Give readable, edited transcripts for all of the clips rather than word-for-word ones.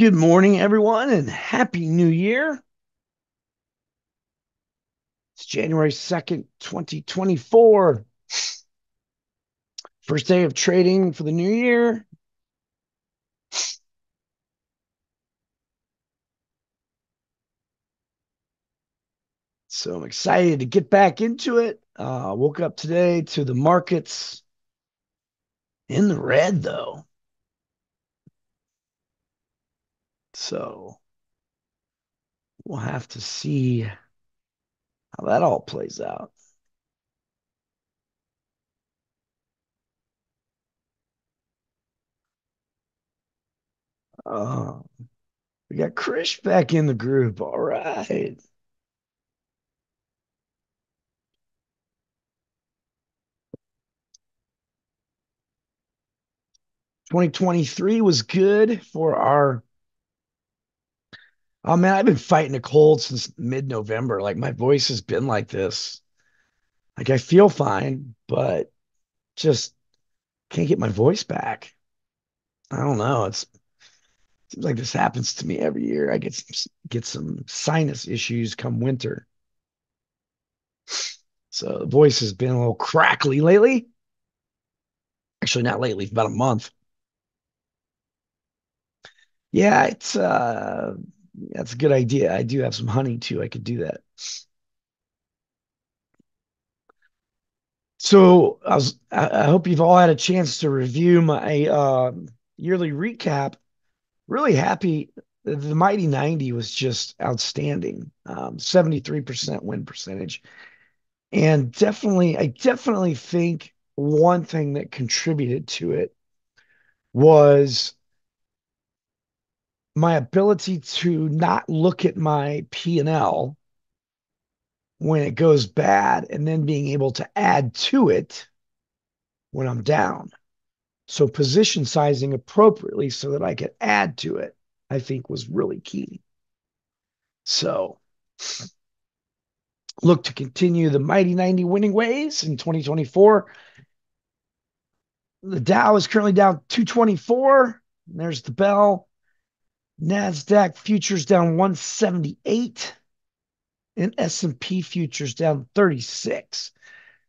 Good morning, everyone, and Happy New Year. It's January 2nd, 2024. First day of trading for the new year. So I'm excited to get back into it. Woke up today to the markets in the red, though. So we'll have to see how that all plays out. We got Krish back in the group. All right. (2023) was good for our... Oh, man, I've been fighting a cold since mid-November. Like, my voice has been like this. Like, I feel fine, but just can't get my voice back. I don't know. It seems like this happens to me every year. I get some sinus issues come winter. So the voice has been a little crackly lately. Actually, not lately, about a month. Yeah, it's... That's a good idea. I do have some honey, too. I could do that. So I hope you've all had a chance to review my yearly recap. Really happy. The Mighty 90 was just outstanding. 73% win percentage. And I definitely think one thing that contributed to it was my ability to not look at my P&L when it goes bad and then being able to add to it when I'm down. So position sizing appropriately so that I could add to it, I think, was really key. So look to continue the Mighty 90 winning ways in 2024. The Dow is currently down 224. There's the bell. NASDAQ futures down 178 and S&P futures down 36.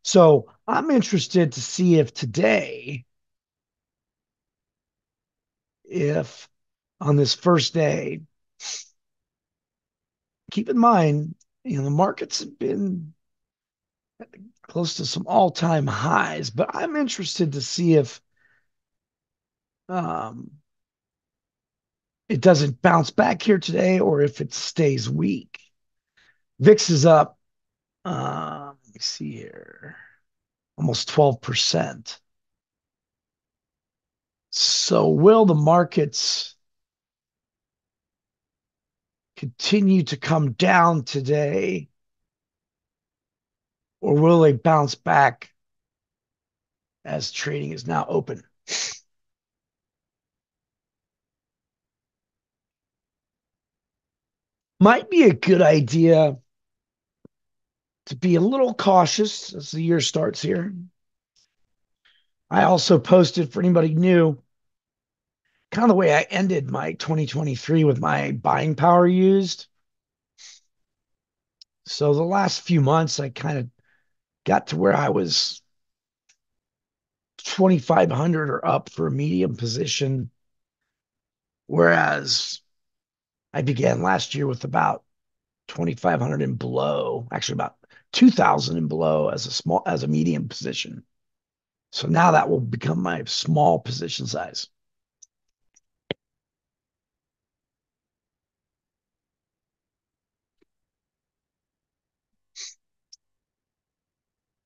So I'm interested to see if today, if on this first day, keep in mind, the markets have been close to some all-time highs, but I'm interested to see if it doesn't bounce back here today or if it stays weak. VIX is up, let me see here, almost 12%. So will the markets continue to come down today or will they bounce back as trading is now open? Might be a good idea to be a little cautious as the year starts here. I also posted, for anybody new, kind of the way I ended my 2023 with my buying power used. So the last few months, I kind of got to where I was 2,500 or up for a medium position, whereas I began last year with about 2,500 and below, actually about 2,000 and below as a medium position. So now that will become my small position size.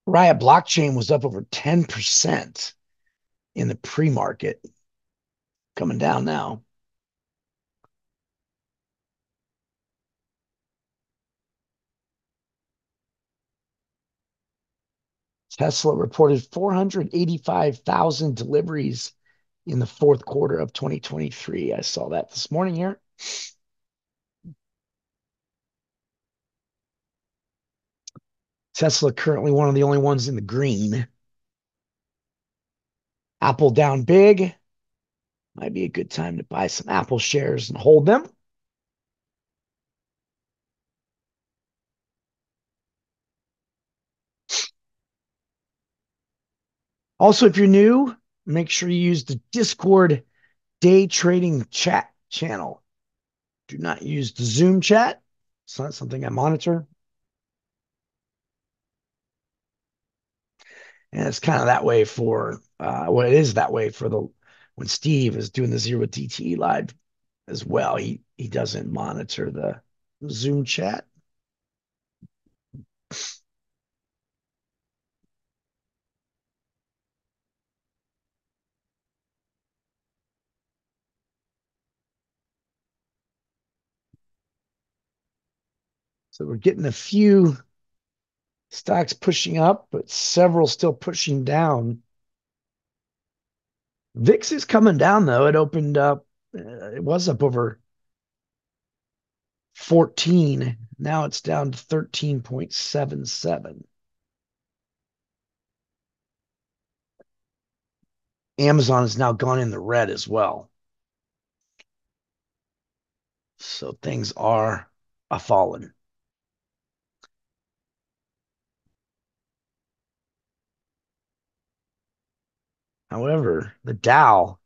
Riot Blockchain was up over 10% in the pre-market, coming down now. Tesla reported 485,000 deliveries in the fourth quarter of 2023. I saw that this morning here. Tesla currently one of the only ones in the green. Apple down big. Might be a good time to buy some Apple shares and hold them. Also, if you're new, make sure you use the Discord day trading chat channel. Do not use the Zoom chat. It's not something I monitor. And it's kind of that way for, well, it is that way for when Steve is doing the Zero DTE live as well. He doesn't monitor the Zoom chat. So we're getting a few stocks pushing up, but several still pushing down. VIX is coming down, though. It opened up. It was up over 14. Now it's down to 13.77. Amazon has now gone in the red as well. So things are a-falling. However, the Dow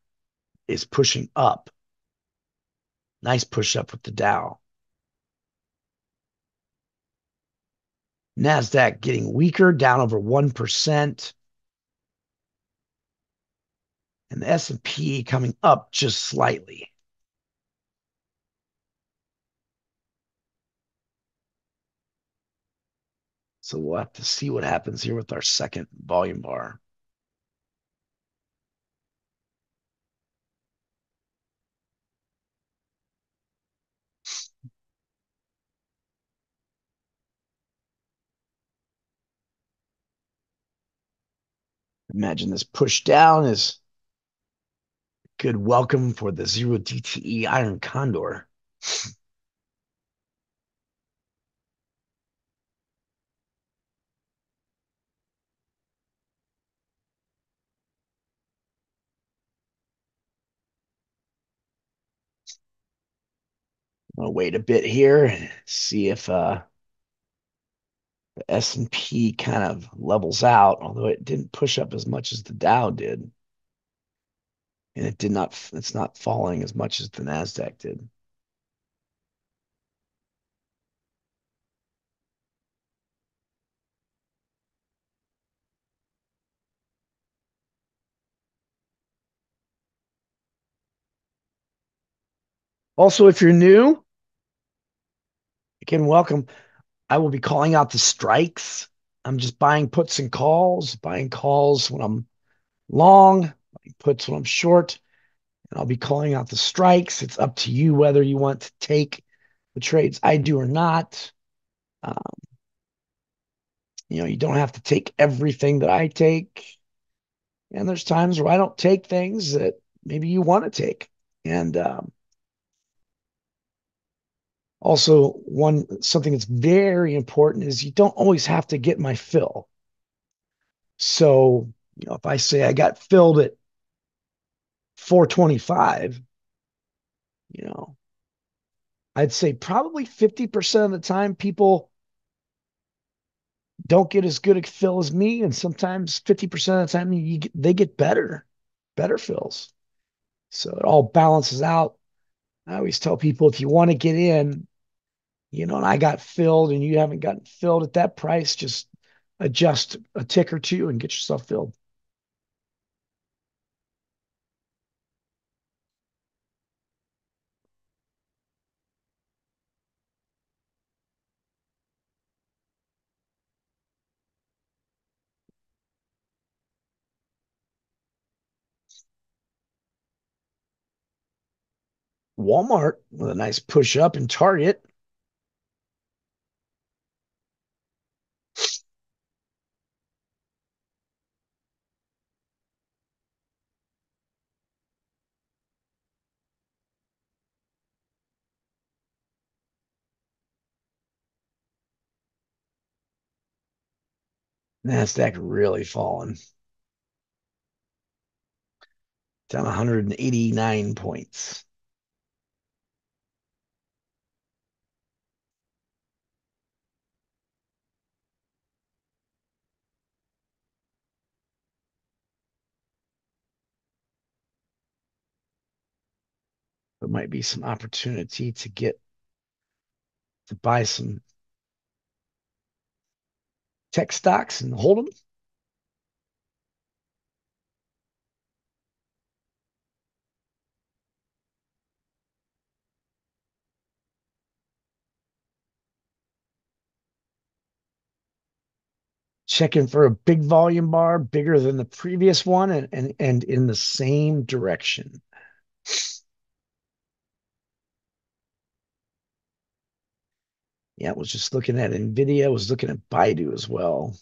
is pushing up. Nice push up with the Dow. NASDAQ getting weaker, down over 1%. And the S&P coming up just slightly. So we'll have to see what happens here with our second volume bar. Imagine this push down is a good welcome for the Zero DTE Iron Condor. I'll wait a bit here and see if the S&P kind of levels out, although it didn't push up as much as the Dow did. And it did not, it's not falling as much as the NASDAQ did. Also, if you're new, again, welcome. I will be calling out the strikes. I'm just buying puts and calls, buying calls when I'm long, buying puts when I'm short, and I'll be calling out the strikes. It's up to you whether you want to take the trades I do or not. You know, you don't have to take everything that I take. And there's times where I don't take things that maybe you want to take. And, also, something that's very important is you don't always have to get my fill. So, you know, if I say I got filled at 425, you know, I'd say probably 50% of the time people don't get as good a fill as me, and sometimes 50% of the time they get better fills. So it all balances out. I always tell people, if you want to get in, you know, and I got filled and you haven't gotten filled at that price, just adjust a tick or two and get yourself filled. Walmart with a nice push up, and Target. NASDAQ really falling. down 189 points. There might be some opportunity to get to buy some tech stocks and hold them. Checking for a big volume bar, bigger than the previous one, and in the same direction. Yeah, I was just looking at NVIDIA. I was looking at Baidu as well.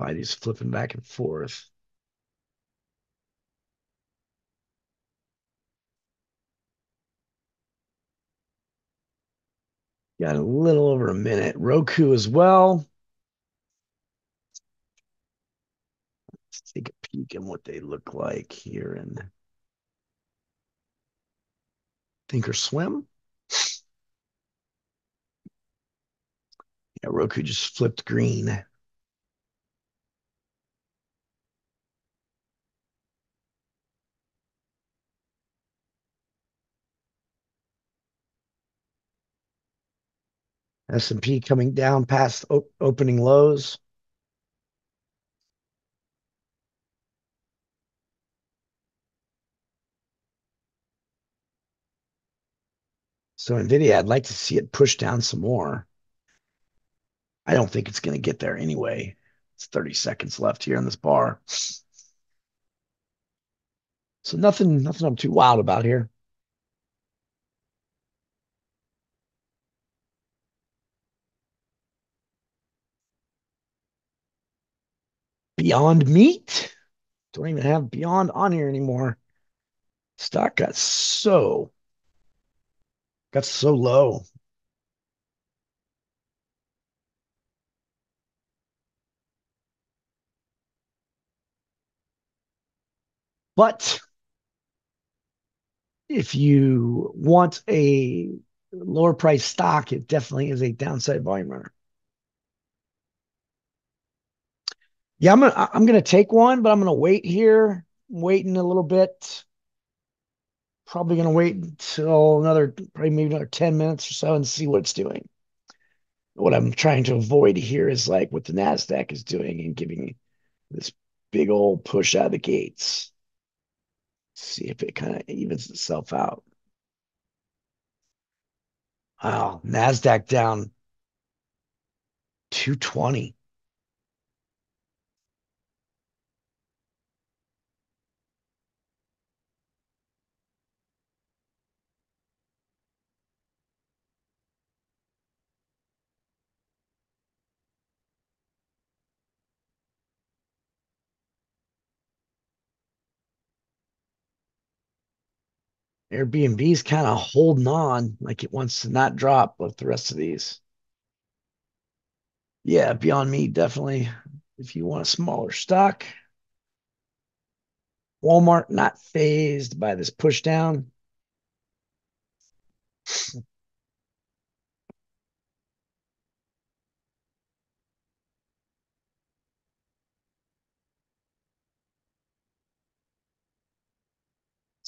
Baidu's flipping back and forth. Got a little over a minute. Roku as well. Let's take a peek at what they look like here in Thinkorswim. Yeah, Roku just flipped green. S&P coming down past opening lows. So NVIDIA, I'd like to see it push down some more. I don't think it's going to get there anyway. It's 30 seconds left here on this bar. So nothing I'm too wild about here. Beyond Meat. Don't even have Beyond on here anymore. Stock got so low. But if you want a lower price stock, it definitely is a downside volume runner. Yeah, I'm gonna take one, but I'm gonna wait here. I'm waiting a little bit. Probably going to wait until maybe another 10 minutes or so and see what it's doing. What I'm trying to avoid here is like what the NASDAQ is doing and giving this big old push out of the gates. See if it kind of evens itself out. Wow, NASDAQ down 220. Airbnb is kind of holding on like it wants to not drop like the rest of these. Yeah, Beyond Meat, definitely. If you want a smaller stock. Walmart not phased by this push down.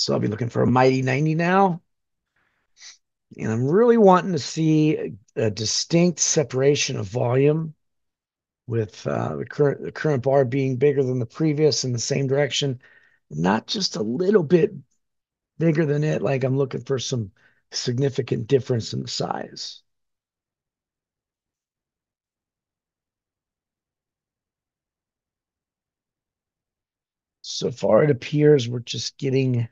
So I'll be looking for a Mighty 90 now. And I'm really wanting to see a distinct separation of volume with the current bar being bigger than the previous in the same direction. Not just a little bit bigger than it. Like I'm looking for some significant difference in the size. So far, it appears we're just getting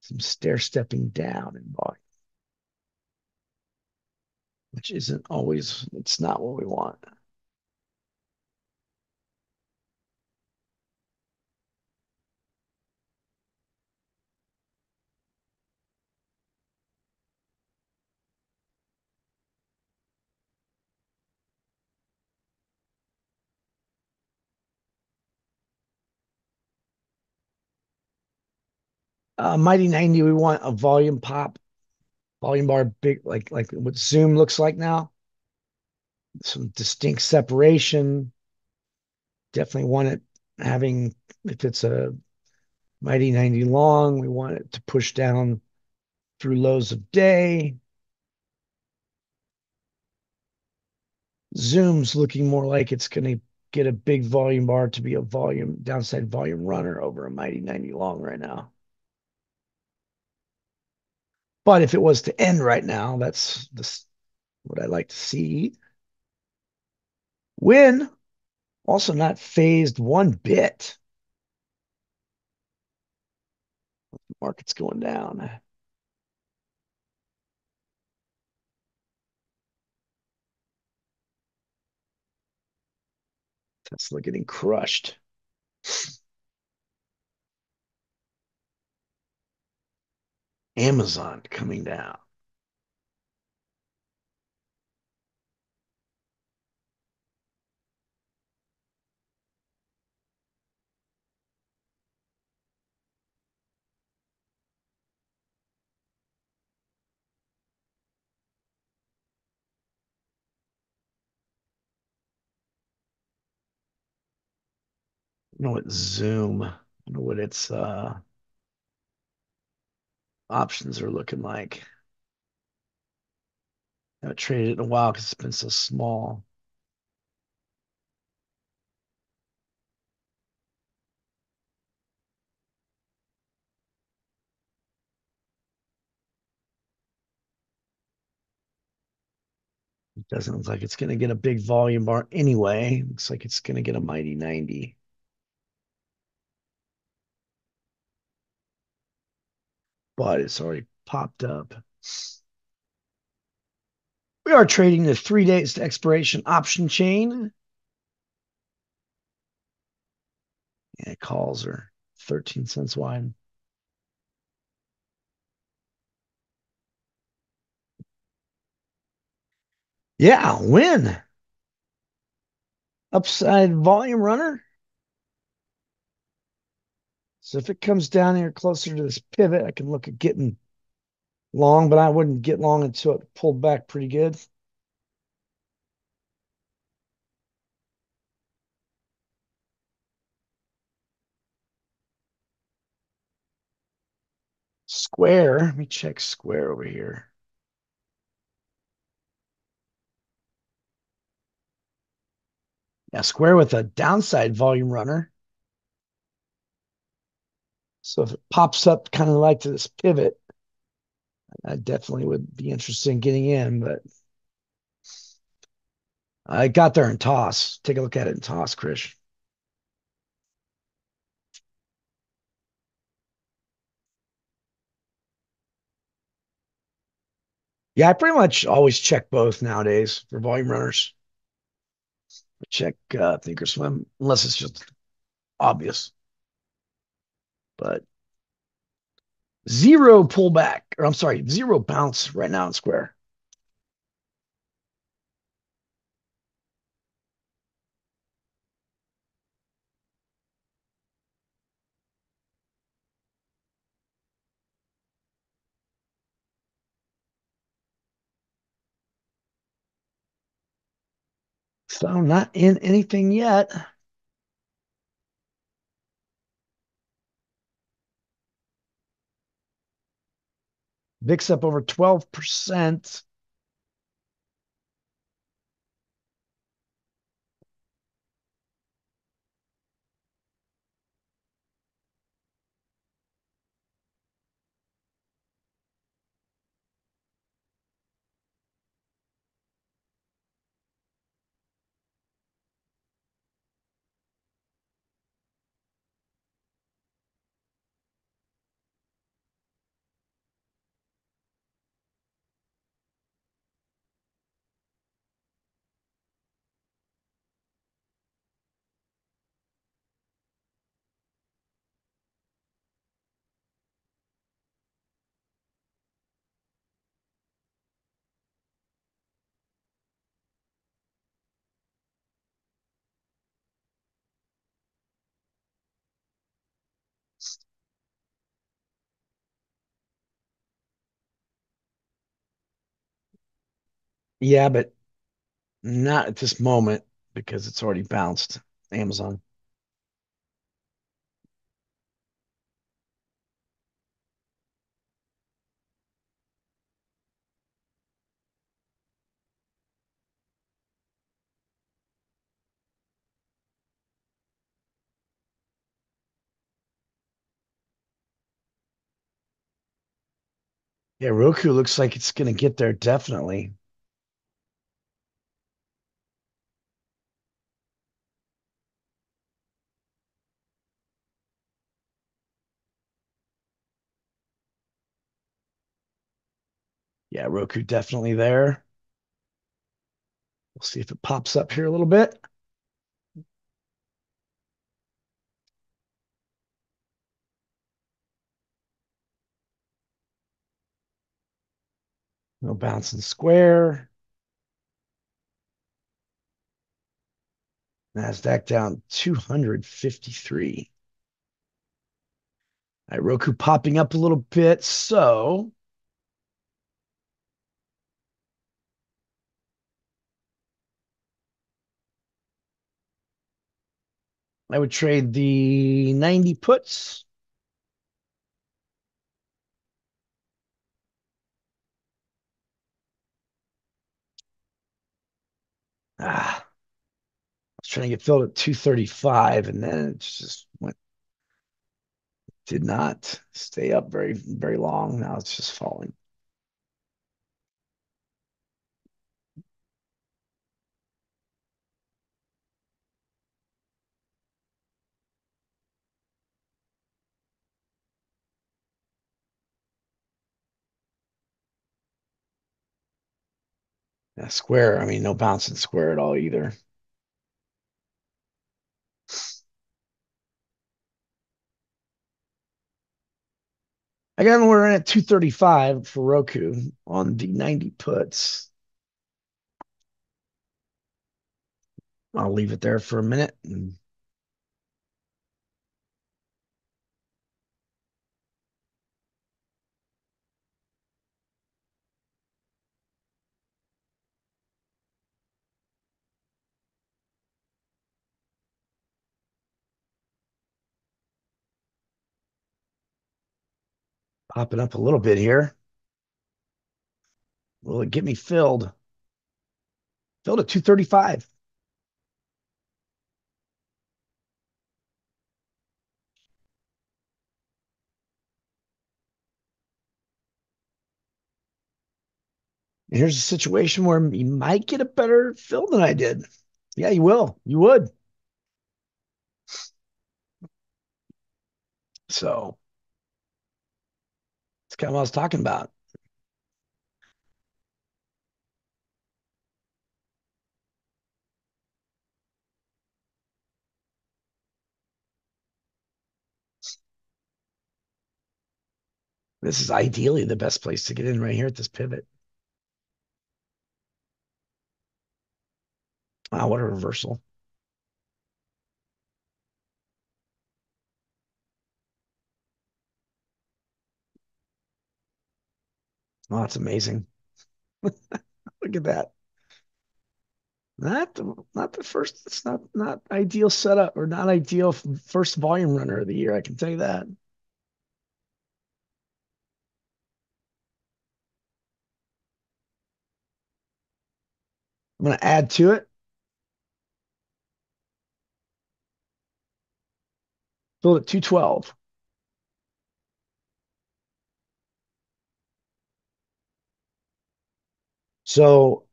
some stair-stepping down in volume, which isn't always, it's not what we want. Mighty 90, we want a volume pop, volume bar big, like what Zoom looks like now. Some distinct separation. Definitely want it having, if it's a Mighty 90 long, we want it to push down through lows of day. Zoom's looking more like it's going to get a big volume bar to be a volume downside volume runner over a Mighty 90 long right now. But if it was to end right now, that's this, what I like to see. Win, also not phased one bit. Market's going down. Tesla getting crushed. Amazon coming down. You know what Zoom, I know what its options are looking like. I haven't traded it in a while because it's been so small. It doesn't look like it's going to get a big volume bar anyway. Looks like it's going to get a Mighty 90. But it's already popped up. We are trading the 3 days to expiration option chain. Yeah, calls are 13 cents wide. Yeah, win. Upside volume runner. So if it comes down here closer to this pivot, I can look at getting long, but I wouldn't get long until it pulled back pretty good. Square, let me check Square over here. Yeah, Square with a downside volume runner. So if it pops up kind of like to this pivot, I definitely would be interested in getting in, but I got there and toss. Take a look at it and toss, Krish. Yeah, I pretty much always check both nowadays for volume runners. I check Thinkorswim, unless it's just obvious. But zero pullback, or I'm sorry, zero bounce right now in Square. So I'm not in anything yet. VIX up over 12%. Yeah, but not at this moment because it's already bounced. Amazon. Yeah, Roku looks like it's gonna get there definitely. Yeah, Roku definitely there. We'll see if it pops up here a little bit. No bouncing Square. NASDAQ down 253. All right, Roku popping up a little bit. So I would trade the 90 puts. Ah, I was trying to get filled at 235, and then it just went, did not stay up very long. Now it's just falling. Yeah, Square, I mean, no bouncing Square at all either. I got an order in at 235 for Roku on the 90 puts. I'll leave it there for a minute and pop it up a little bit here. Will it get me filled? Filled at 235. And here's a situation where you might get a better fill than I did. Yeah, you will. You would. So that's kind of what I was talking about. This is ideally the best place to get in right here at this pivot. Wow, what a reversal. Oh, that's amazing. Look at that. Not the first, it's not ideal setup or not ideal first volume runner of the year, I can tell you that. I'm going to add to it. Filled at 212. So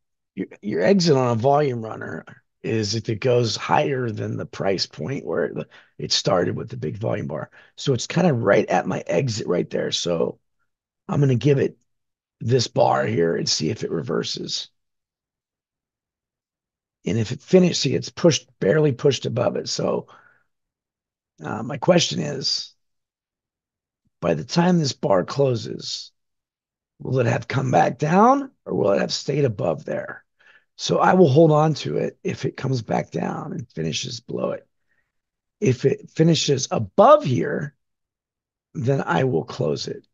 your exit on a volume runner is if it goes higher than the price point where it started with the big volume bar. So it's kind of right at my exit right there. So I'm going to give it this bar here and see if it reverses. And if it finished, see, it's barely pushed above it. So my question is, by the time this bar closes, will it have come back down or will it have stayed above there? So I will hold on to it if it comes back down and finishes below it. If it finishes above here, then I will close it.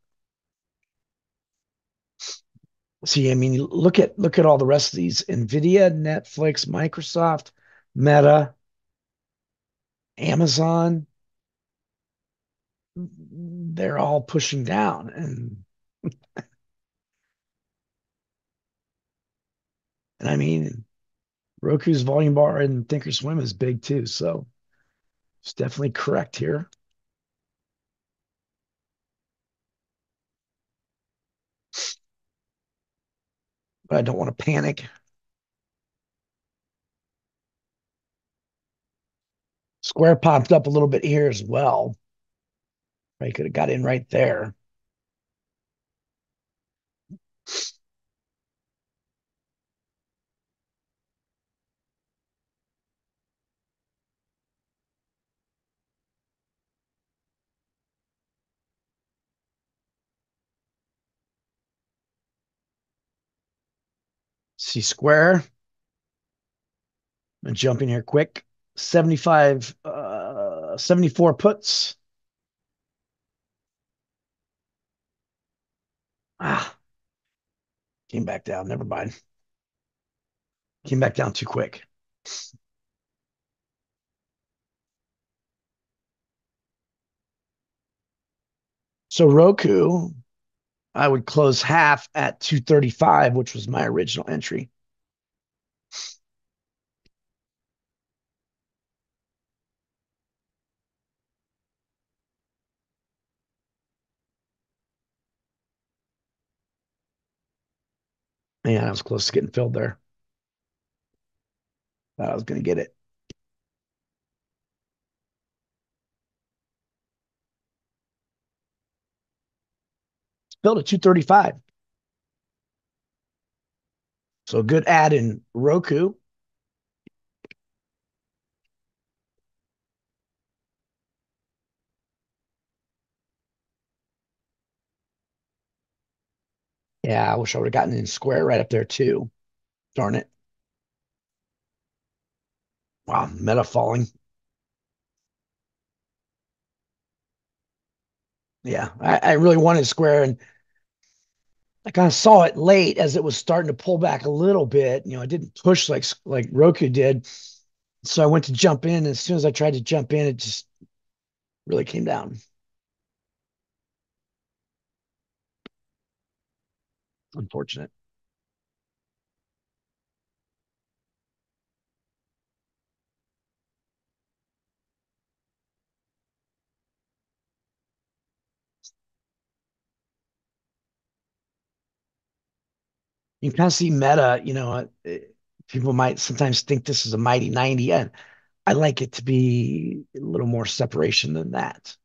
See, I mean, look at all the rest of these: NVIDIA, Netflix, Microsoft, Meta, Amazon. They're all pushing down, and I mean, Roku's volume bar in Thinkorswim is big too, so it's definitely correct here. But I don't want to panic. Square popped up a little bit here as well. I could have got in right there. See Square. I'm gonna jump in here quick. 74 puts. Ah, came back down. Never mind. Came back down too quick. So Roku, I would close half at 235, which was my original entry. Man, I was close to getting filled there. Thought I was going to get it. Filled at 235. So good add in Roku. Yeah, I wish I would have gotten in Square right up there too. Darn it. Wow, Meta falling. Yeah, I really wanted Square, and I kind of saw it late as it was starting to pull back a little bit. You know, I didn't push like Roku did. So I went to jump in, and as soon as I tried to jump in, it just really came down. Unfortunate. You can kind of see Meta, you know, people might sometimes think this is a Mighty 90, and I like it to be a little more separation than that.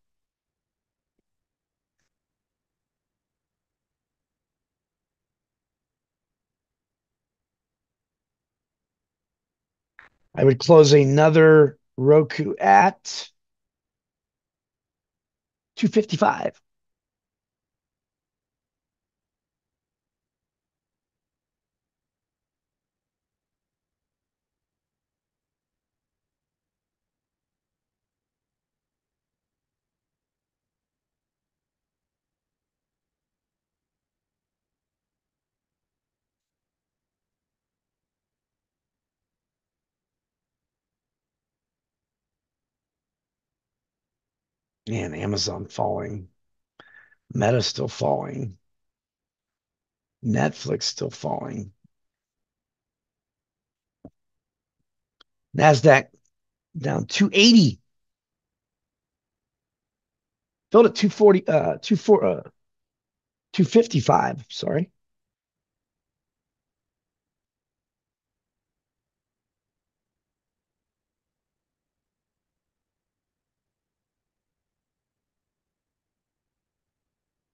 I would close another Roku at 255. And Amazon falling, Meta still falling, Netflix still falling. NASDAQ down 280. Filled at 240, 255, sorry.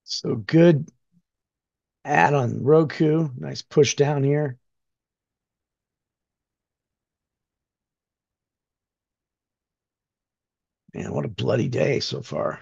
So good add on Roku. Nice push down here. Man, what a bloody day so far.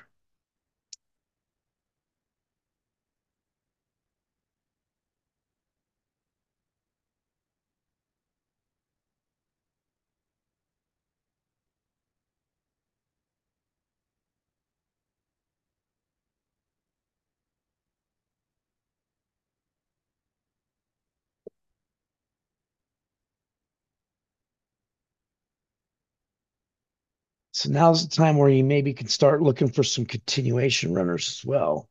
So now's the time where you maybe can start looking for some continuation runners as well.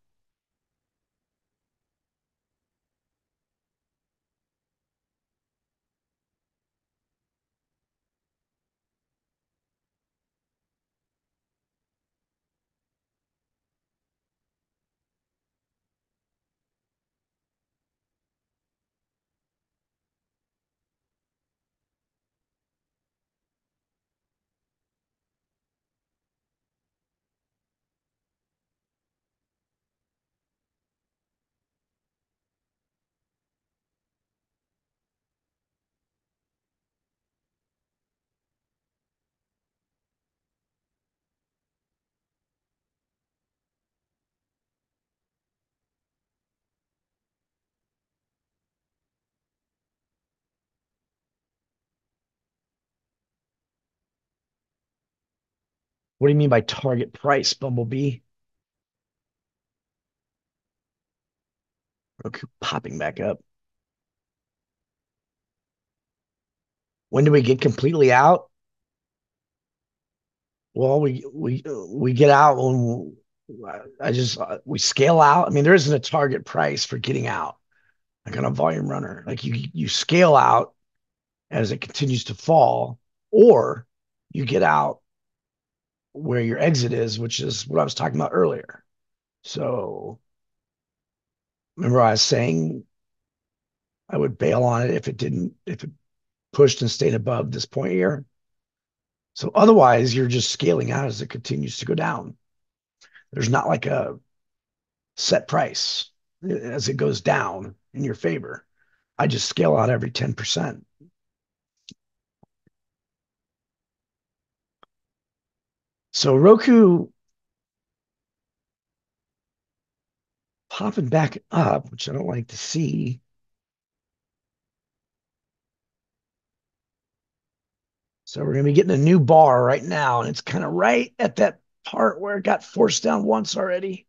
What do you mean by target price, Bumblebee? Roku popping back up. When do we get completely out? Well, we get out when we scale out. I mean, there isn't a target price for getting out, like on a volume runner. Like you scale out as it continues to fall, or you get out where your exit is, which is what I was talking about earlier. So remember I was saying I would bail on it if it pushed and stayed above this point here. So otherwise you're just scaling out as it continues to go down. There's not like a set price as it goes down in your favor. I just scale out every 10%. So Roku popping back up, which I don't like to see. So we're going to be getting a new bar right now, and it's kind of right at that part where it got forced down once already.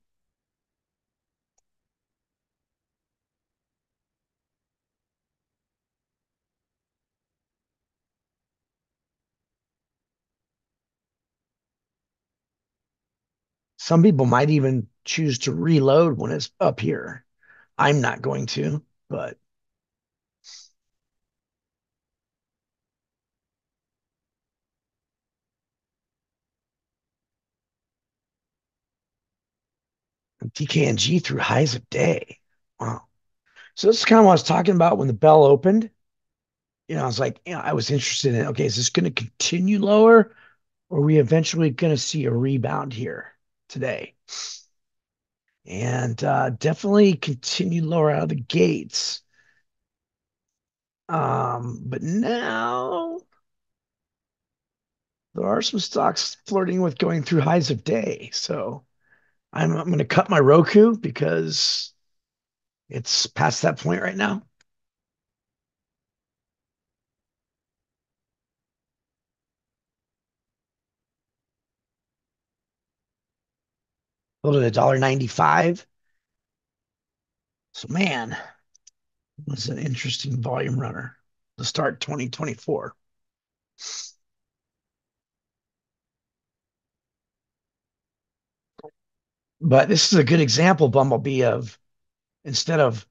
Some people might even choose to reload when it's up here. I'm not going to, but. DKNG through highs of day. Wow. So this is kind of what I was talking about when the bell opened. I was like, I was interested in, okay, is this going to continue lower? Or are we eventually going to see a rebound here today? And definitely continue lower out of the gates, but now there are some stocks flirting with going through highs of day. So I'm going to cut my Roku because it's past that point right now. Go to $1.95. So, man, it was an interesting volume runner to start 2024. But this is a good example, Bumblebee, of instead of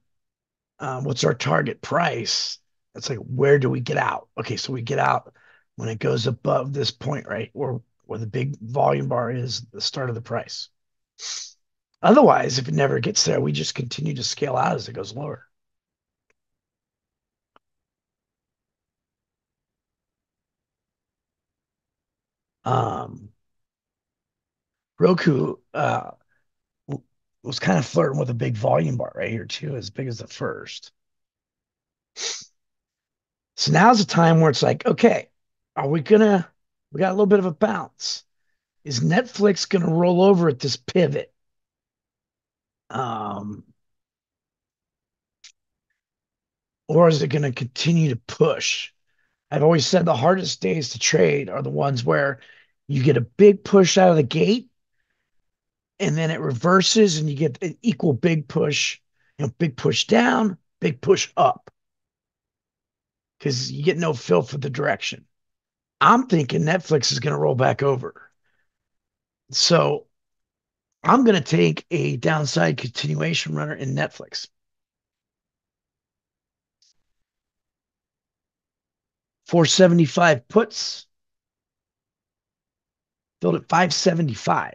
what's our target price, it's like, where do we get out? Okay, so we get out when it goes above this point, right, where the big volume bar is the start of the price. Otherwise, if it never gets there, we just continue to scale out as it goes lower. Roku was kind of flirting with a big volume bar right here too, as big as the first. So now's the time where it's like, okay, we got a little bit of a bounce. Is Netflix going to roll over at this pivot? Or is it going to continue to push? I've always said the hardest days to trade are the ones where you get a big push out of the gate and then it reverses and you get an equal big push, big push down, big push up. Because you get no feel for the direction. I'm thinking Netflix is going to roll back over. So I'm going to take a downside continuation runner in Netflix. $4.75 puts, filled at $5.75.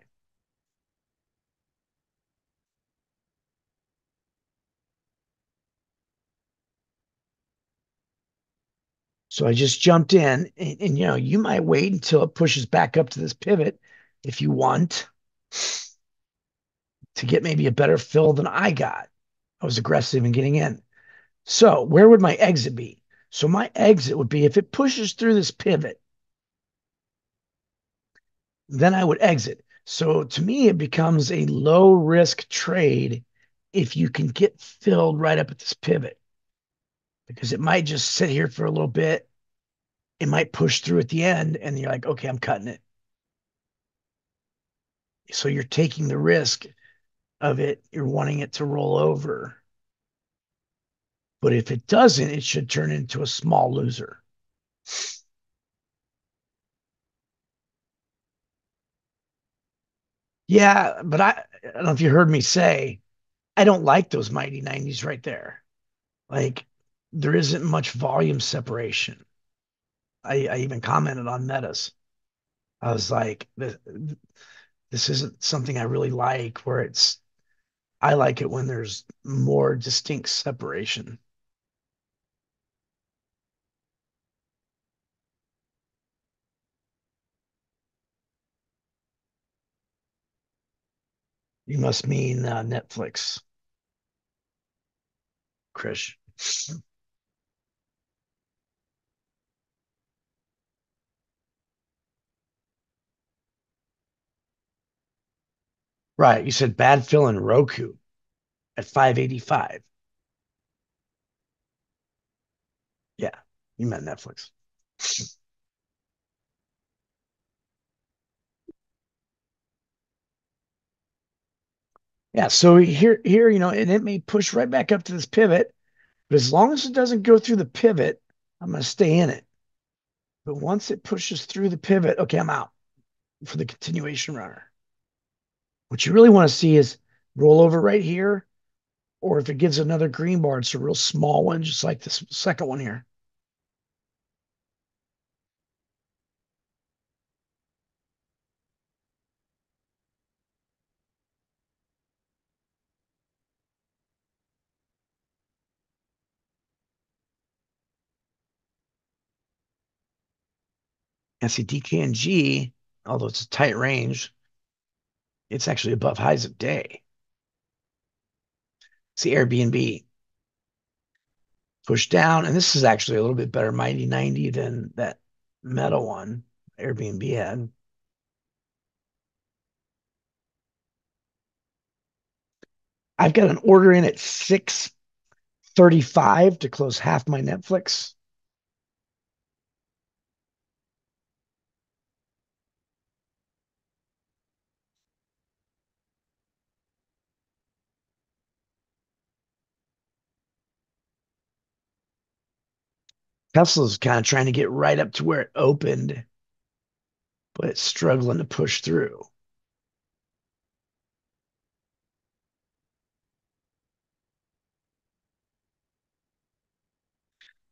So I just jumped in, and you know, you might wait until it pushes back up to this pivot if you want to get maybe a better fill than I got. I was aggressive in getting in. So where would my exit be? So my exit would be if it pushes through this pivot, then I would exit. So to me, it becomes a low risk trade if you can get filled right up at this pivot, because it might just sit here for a little bit. It might push through at the end and you're like, okay, I'm cutting it. So you're taking the risk of it. You're wanting it to roll over. But if it doesn't, it should turn into a small loser. Yeah, but I don't know if you heard me say, I don't like those Mighty 90s right there. Like, there isn't much volume separation. I even commented on Metas. I was like, this isn't something I really like, where it's, I like it when there's more distinct separation. You must mean Netflix, Krish. Right, you said bad fill in Roku at 585. Yeah, you meant Netflix. Yeah, so here, you know, and it may push right back up to this pivot, but as long as it doesn't go through the pivot, I'm going to stay in it. But once it pushes through the pivot, okay, I'm out for the continuation runner. What you really want to see is roll over right here, or if it gives another green bar, it's a real small one, just like this second one here. And see DKNG, although it's a tight range, it's actually above highs of day. See Airbnb push down, and this is actually a little bit better Mighty 90 than that Meta one Airbnb had. I've got an order in at 6:35 to close half my Netflix. Tesla's kind of trying to get right up to where it opened, but it's struggling to push through.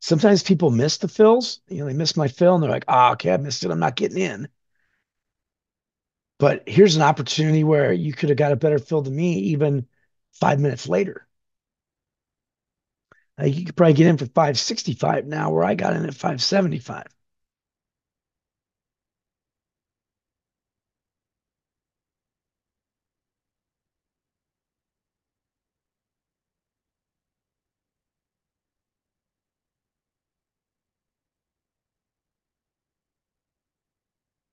Sometimes people miss the fills. You know, they miss my fill and they're like, ah, oh, okay, I missed it. I'm not getting in. But here's an opportunity where you could have got a better fill than me even 5 minutes later. You could probably get in for 565 now, where I got in at 575.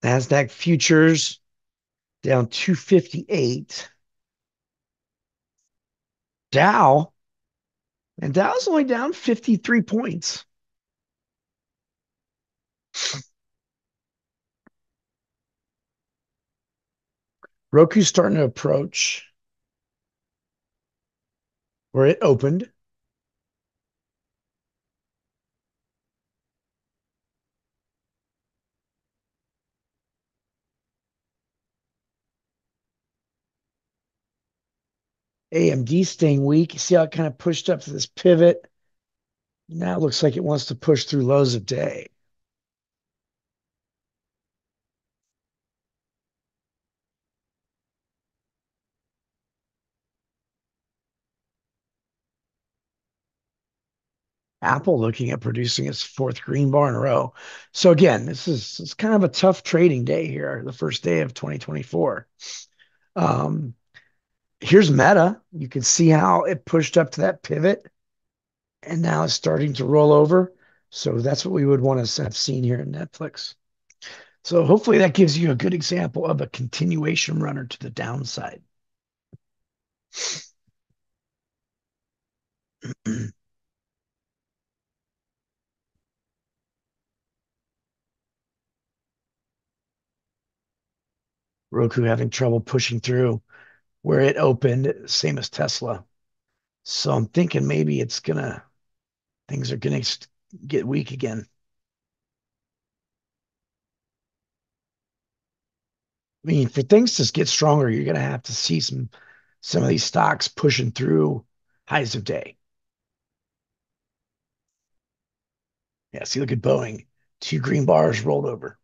NASDAQ futures down 258. Dow. And Dow's only down 53 points. Roku's starting to approach where it opened. AMD staying weak. See how it kind of pushed up to this pivot? Now it looks like it wants to push through lows of day. Apple looking at producing its fourth green bar in a row. So again, it's kind of a tough trading day here, the first day of 2024. Here's Meta. You can see how it pushed up to that pivot, and now it's starting to roll over. So that's what we would want to have seen here in Netflix. So hopefully that gives you a good example of a continuation runner to the downside. Roku having trouble pushing through where it opened, same as Tesla. So I'm thinking maybe things are gonna get weak again. I mean, for things to get stronger, you're gonna have to see some of these stocks pushing through highs of day. Yeah, see, look at Boeing. Two green bars rolled over.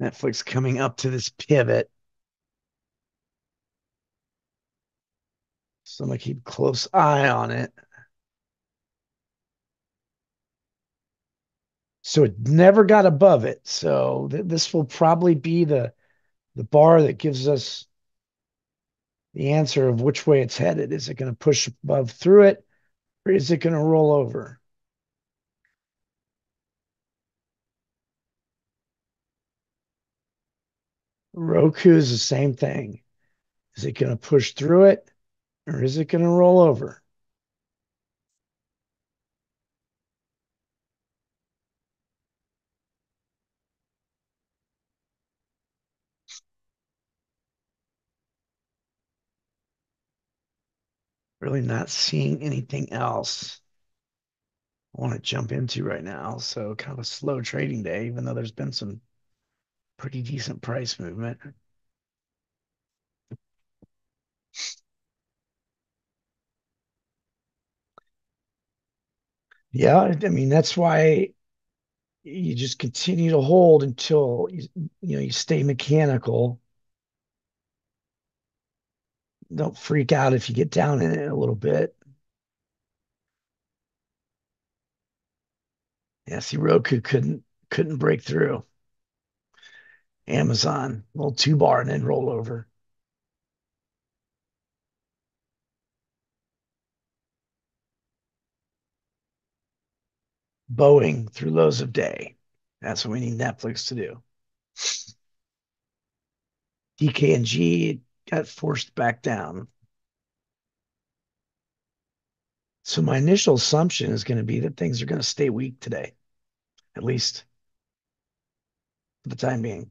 Netflix coming up to this pivot. So I'm going to keep a close eye on it. So it never got above it. So this will probably be the bar that gives us the answer of which way it's headed. Is it going to push above through it, or is it going to roll over? Roku is the same thing. Is it going to push through it, or is it going to roll over? Really not seeing anything else I want to jump into right now. So kind of a slow trading day, even though there's been some pretty decent price movement. Yeah, I mean, that's why you just continue to hold until you stay mechanical. Don't freak out if you get down in it a little bit. Yeah, see, Roku couldn't break through. Amazon, little two bar and then roll over. Boeing through lows of day. That's what we need Netflix to do. DKNG got forced back down. So my initial assumption is going to be that things are going to stay weak today, at least for the time being.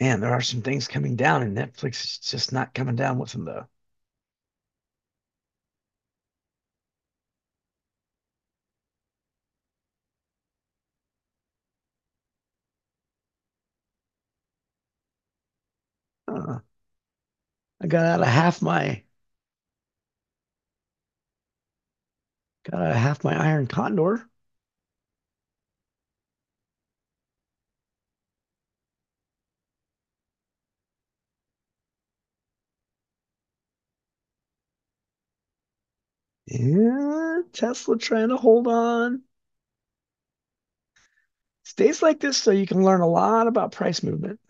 Man, there are some things coming down, and Netflix is just not coming down with them, though. I got out of half my Iron Condor. Yeah, Tesla trying to hold on. It's days like this, so you can learn a lot about price movement.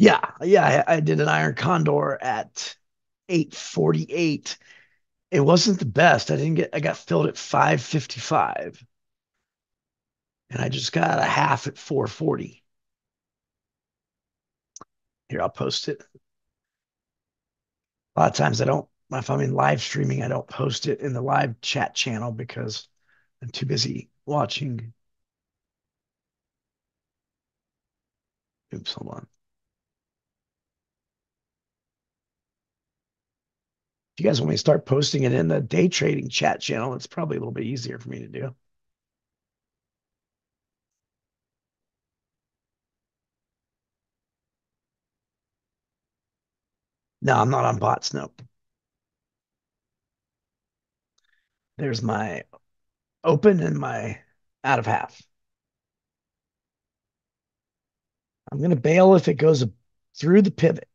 I did an Iron Condor at 848. It wasn't the best. I got filled at 555. And I just got a half at 440. Here, I'll post it. A lot of times I don't, if I'm in live streaming, I don't post it in the live chat channel because I'm too busy watching. Oops, hold on. If you guys want me to start posting it in the day trading chat channel, it's probably a little bit easier for me to do. No, I'm not on bots, nope. There's my open and my out of half. I'm going to bail if it goes through the pivot.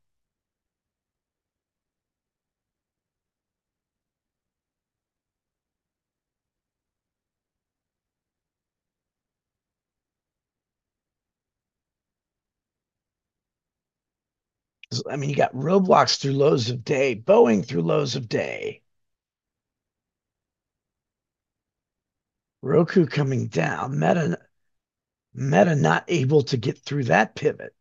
I mean, you got Roblox through lows of day, Boeing through lows of day. Roku coming down, Meta not able to get through that pivot.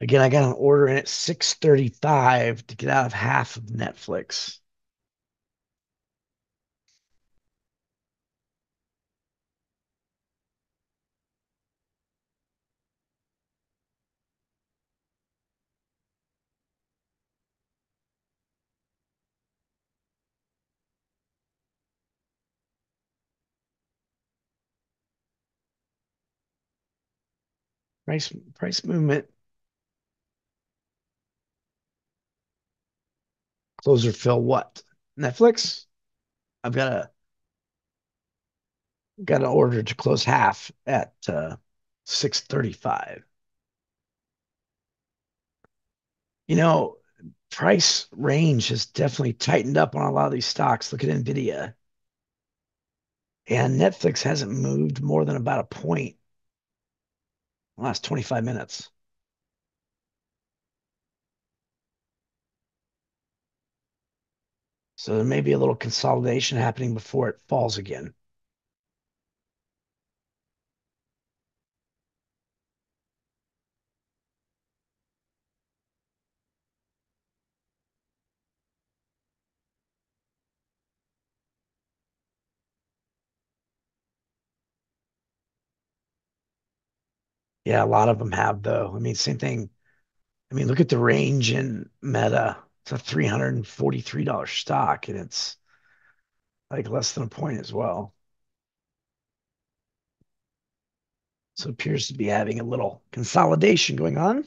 Again, I got an order in at 6:35 to get out of half of Netflix. Price movement. Closer fill what? Netflix? I've got an order to close half at 6:35. You know, price range has definitely tightened up on a lot of these stocks. Look at NVIDIA. And Netflix hasn't moved more than about a point in the last 25 minutes. So there may be a little consolidation happening before it falls again. Yeah, a lot of them have, though. I mean, same thing. I mean, look at the range in Meta. It's a $343 stock, and it's like less than a point as well. So it appears to be having a little consolidation going on.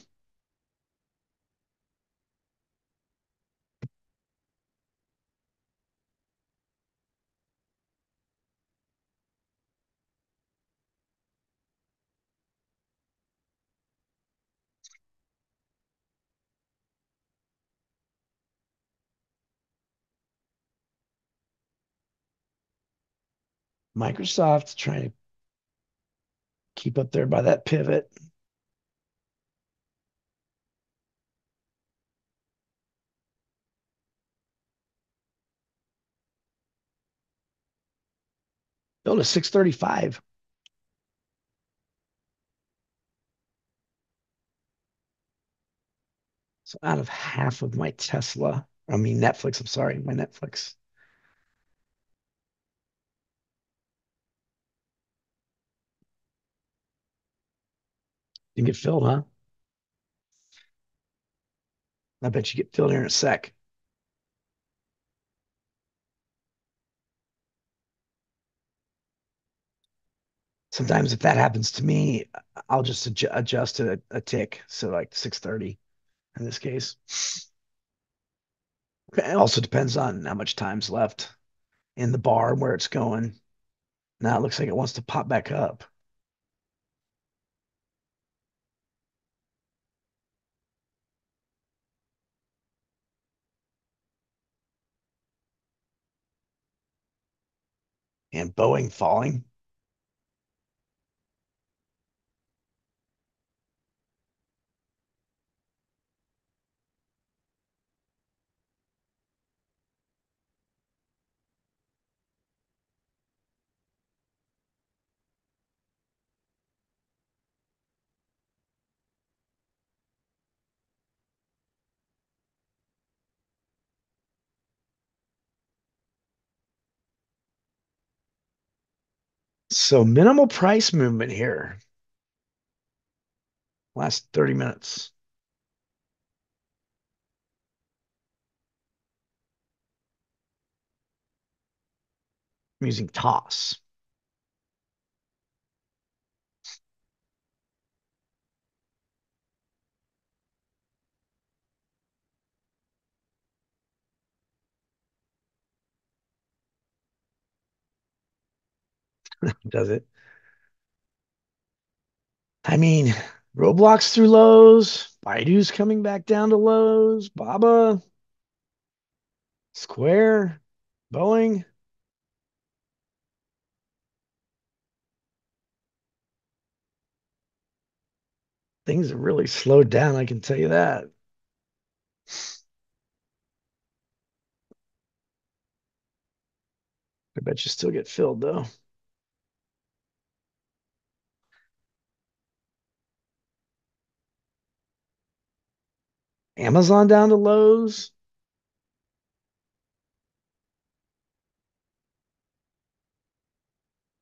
Microsoft trying to keep up there by that pivot. Build a 635. So out of half of my Netflix. Didn't get filled, huh? I bet you get filled here in a sec. Sometimes if that happens to me, I'll just adjust it a tick. So like 6:30 in this case. It also depends on how much time's left in the bar and where it's going. Now it looks like it wants to pop back up. And Boeing falling. So minimal price movement here. Last 30 minutes. I'm using toss. Does it? I mean, Roblox through lows, Baidu's coming back down to lows, Baba, Square, Boeing. Things have really slowed down, I can tell you that. I bet you still get filled though. Amazon down to lows.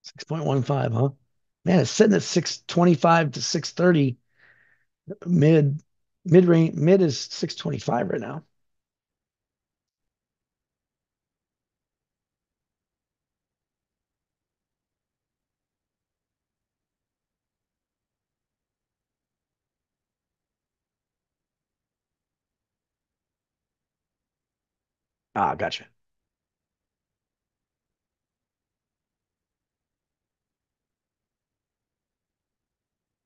$6.15, huh? Man, it's sitting at $6.25 to $6.30. Mid range, mid is $6.25 right now. Ah, gotcha.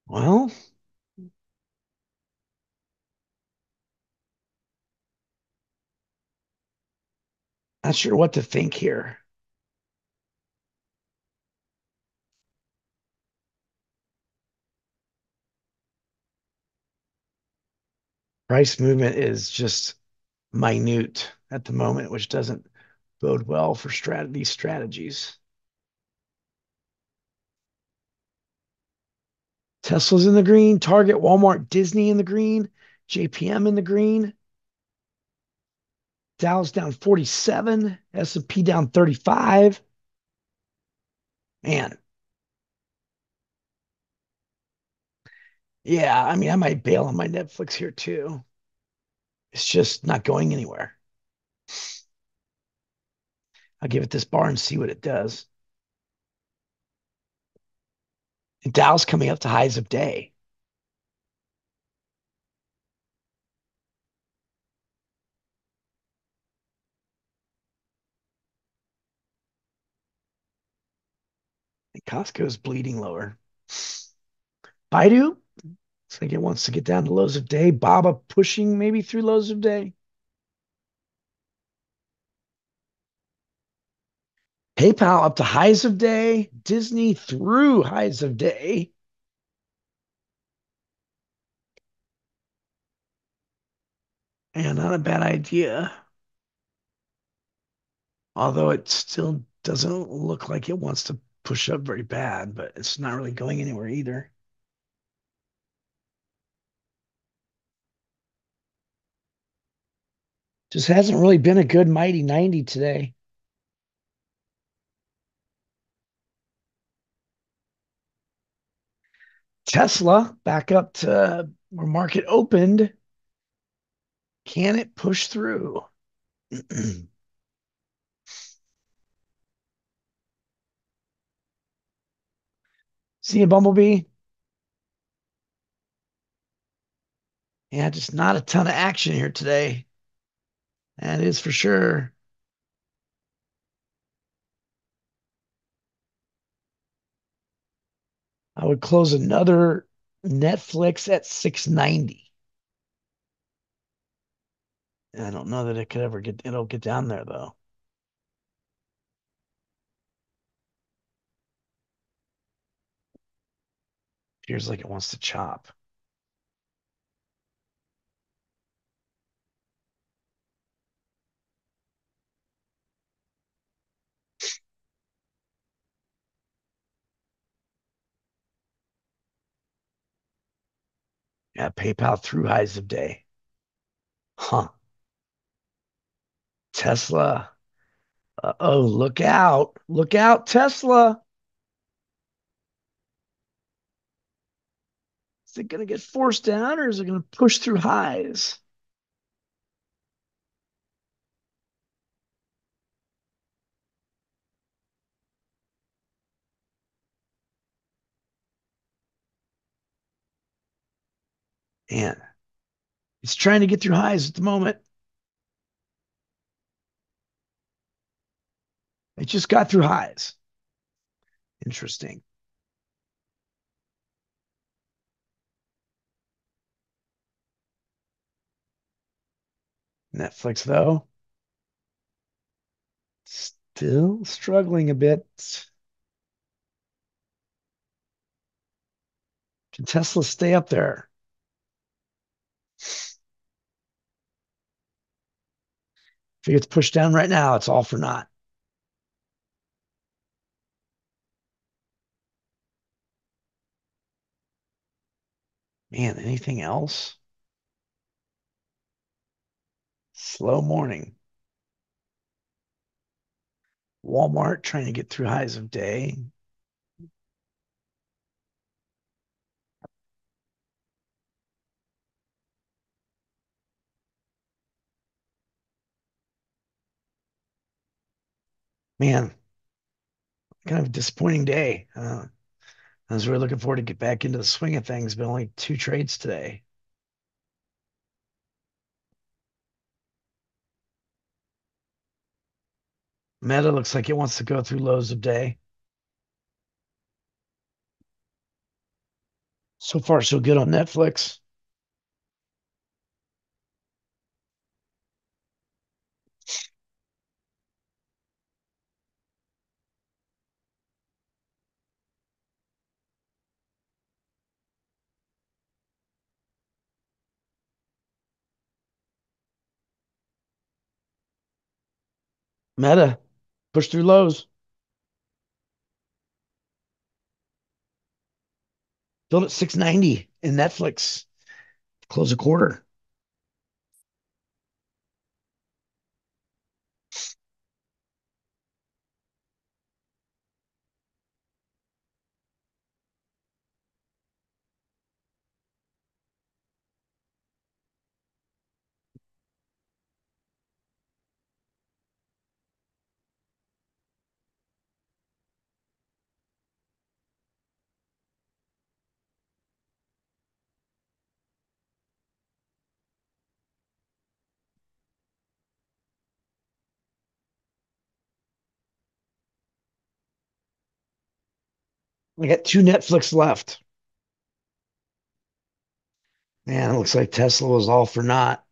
Well, not sure what to think here. Price movement is just minute at the moment, which doesn't bode well for these strategies. Tesla's in the green, Target, Walmart, Disney in the green, JPM in the green. Dow's down 47, S&P down 35. Man. Yeah, I mean, I might bail on my Netflix here too. It's just not going anywhere. I'll give it this bar and see what it does. And Dow's coming up to highs of day. And Costco's bleeding lower. Baidu, looks like it wants to get down to lows of day. Baba pushing maybe through lows of day. PayPal up to highs of day. Disney through highs of day. And not a bad idea. Although it still doesn't look like it wants to push up very bad, but it's not really going anywhere either. Just hasn't really been a good Mighty 90 today. Tesla back up to where market opened. Can it push through? See a bumblebee? Yeah, just not a ton of action here today. That is for sure. I would close another Netflix at 690. I don't know that it could ever get, it'll get down there though. Appears like it wants to chop. Yeah, PayPal through highs of day. Huh. Tesla. Uh-oh, look out. Look out, Tesla. Is it going to get forced down or is it going to push through highs? Man, it's trying to get through highs at the moment. It just got through highs. Interesting. Netflix, though, still struggling a bit. Can Tesla stay up there? If it gets pushed down right now, it's all for naught. Man, anything else? Slow morning. Walmart trying to get through highs of day. Man, kind of a disappointing day. I was really looking forward to get back into the swing of things, but only two trades today. Meta looks like it wants to go through lows of day. So far, so good on Netflix. Meta. Push through lows. Build at 690 in Netflix. Close a quarter. We got two Netflix left. Man, it looks like Tesla was all for naught.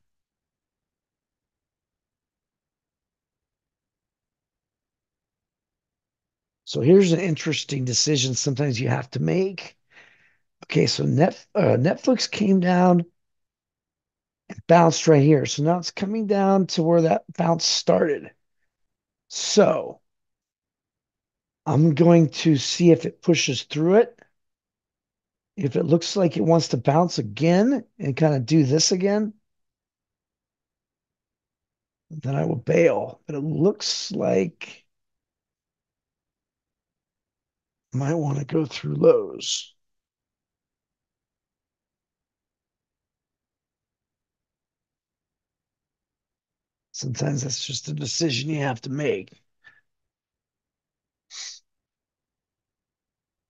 So here's an interesting decision sometimes you have to make. Okay, so Netflix came down and bounced right here. So now it's coming down to where that bounce started. So I'm going to see if it pushes through it. If it looks like it wants to bounce again and kind of do this again, then I will bail. But it looks like I might want to go through lows. Sometimes that's just a decision you have to make.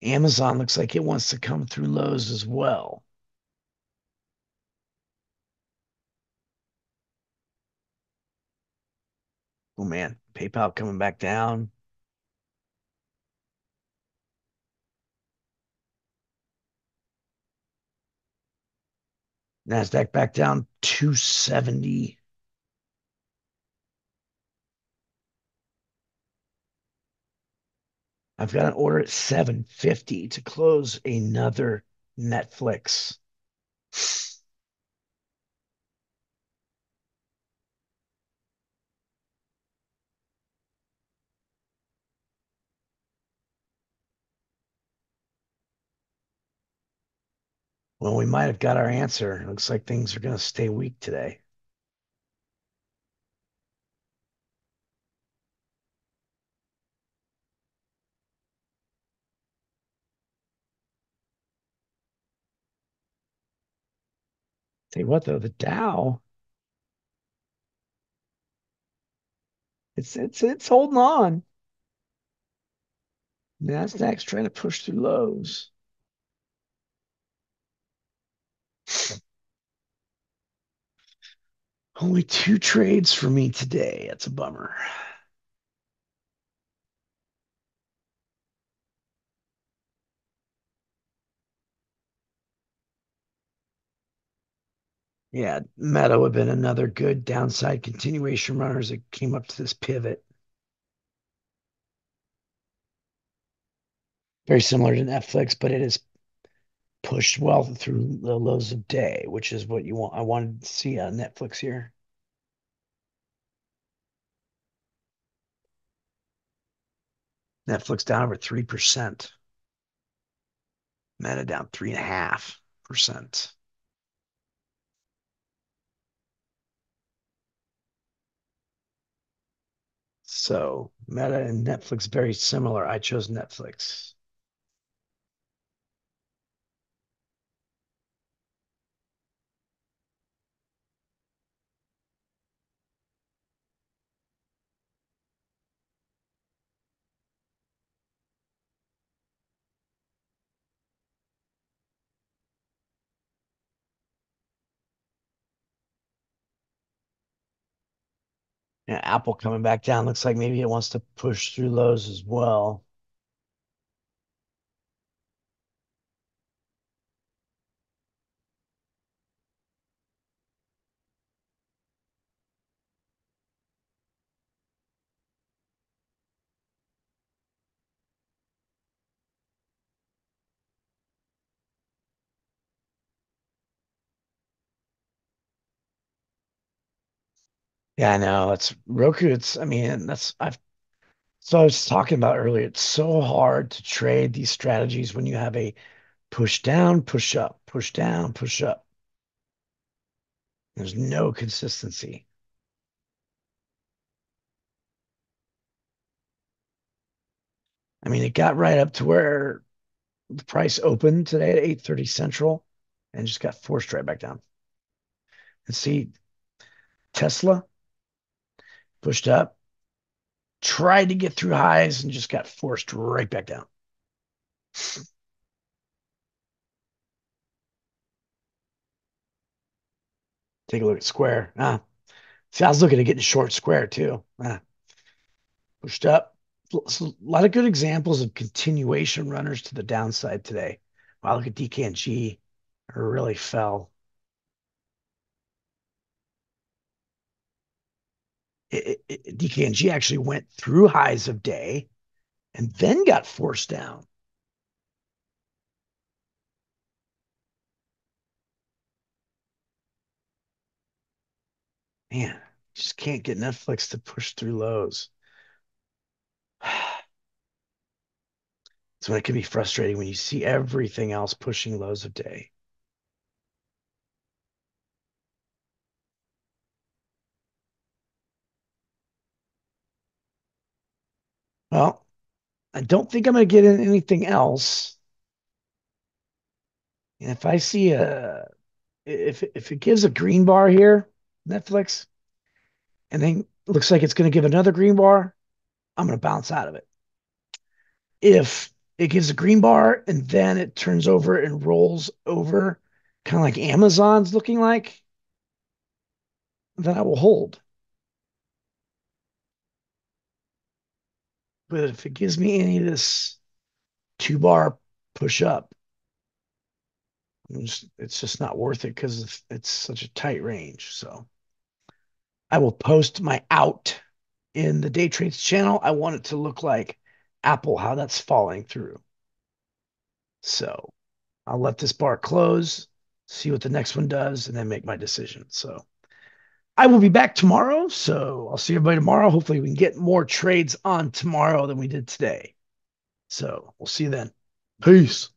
Amazon looks like it wants to come through lows as well. Oh man, PayPal coming back down. NASDAQ back down 270. I've got an order at 750 to close another Netflix. Well, we might have got our answer. It looks like things are going to stay weak today. Tell you what, though, the Dow, it's holding on. NASDAQ's trying to push through lows. Only 2 trades for me today. That's a bummer. Yeah, Meta would have been another good downside continuation runners that came up to this pivot. Very similar to Netflix, but it is pushed well through the lows of day, which is what you want. I wanted to see on Netflix here. Netflix down over 3%. Meta down 3.5%. So Meta and Netflix, very similar. I chose Netflix. Yeah, Apple coming back down. Looks like maybe it wants to push through lows as well. Yeah, I know. That's Roku. So I was talking about earlier. It's so hard to trade these strategies when you have a push down, push up, push down, push up. There's no consistency. I mean, it got right up to where the price opened today at 8:30 Central and just got forced right back down. And see, Tesla pushed up, tried to get through highs, and just got forced right back down. Take a look at Square. See, I was looking at getting short Square, too. Pushed up. So a lot of good examples of continuation runners to the downside today. Wow, look at DKNG. It really fell. DKNG actually went through highs of day and then got forced down. Man, just can't get Netflix to push through lows. That's when it can be frustrating when you see everything else pushing lows of day. Well, I don't think I'm going to get in anything else. And if I see if it gives a green bar here, Netflix, and then looks like it's going to give another green bar, I'm going to bounce out of it. If it gives a green bar and then it turns over and rolls over, kind of like Amazon's looking like, then I will hold. But if it gives me any of this two-bar push up, it's just not worth it because it's such a tight range. So I will post my out in the day trades channel. I want it to look like Apple, how that's falling through. So I'll let this bar close, see what the next one does, and then make my decision. So I will be back tomorrow. So I'll see everybody tomorrow. Hopefully we can get more trades on tomorrow than we did today. So we'll see you then. Peace.